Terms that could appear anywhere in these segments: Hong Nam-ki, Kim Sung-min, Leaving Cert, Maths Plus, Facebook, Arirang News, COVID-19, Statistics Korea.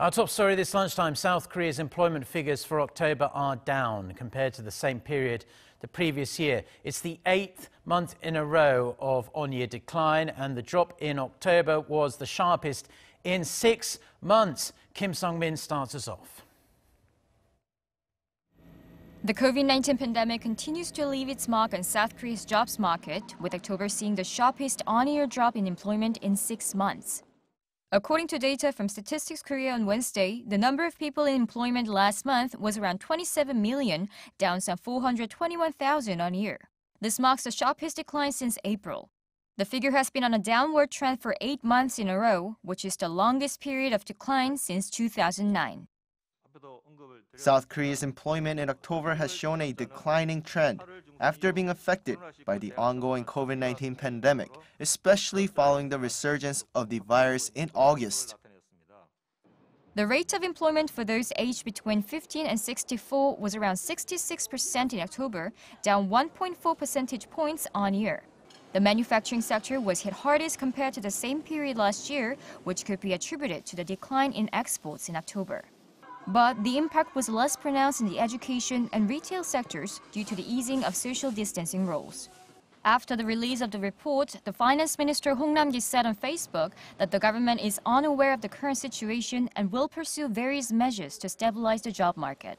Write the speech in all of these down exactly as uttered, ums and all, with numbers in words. Our top story this lunchtime, South Korea's employment figures for October are down compared to the same period the previous year. It's the eighth month in a row of on-year decline, and the drop in October was the sharpest in six months. Kim Sung-min starts us off. The COVID nineteen pandemic continues to leave its mark on South Korea's jobs market, with October seeing the sharpest on-year drop in employment in six months. According to data from Statistics Korea on Wednesday, the number of people in employment last month was around twenty-seven million, down some four hundred twenty-one thousand on year. This marks the sharpest decline since April. The figure has been on a downward trend for eight months in a row, which is the longest period of decline since two thousand nine. South Korea's employment in October has shown a declining trend after being affected by the ongoing COVID nineteen pandemic, especially following the resurgence of the virus in August. The rate of employment for those aged between fifteen and sixty-four was around sixty-six percent in October, down one point four percentage points on year. The manufacturing sector was hit hardest compared to the same period last year, which could be attributed to the decline in exports in October. But the impact was less pronounced in the education and retail sectors due to the easing of social distancing rules. After the release of the report, the Finance Minister Hong Nam-ki said on Facebook that the government is unaware of the current situation and will pursue various measures to stabilize the job market.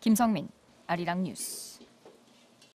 Kim Sung-min, Arirang News.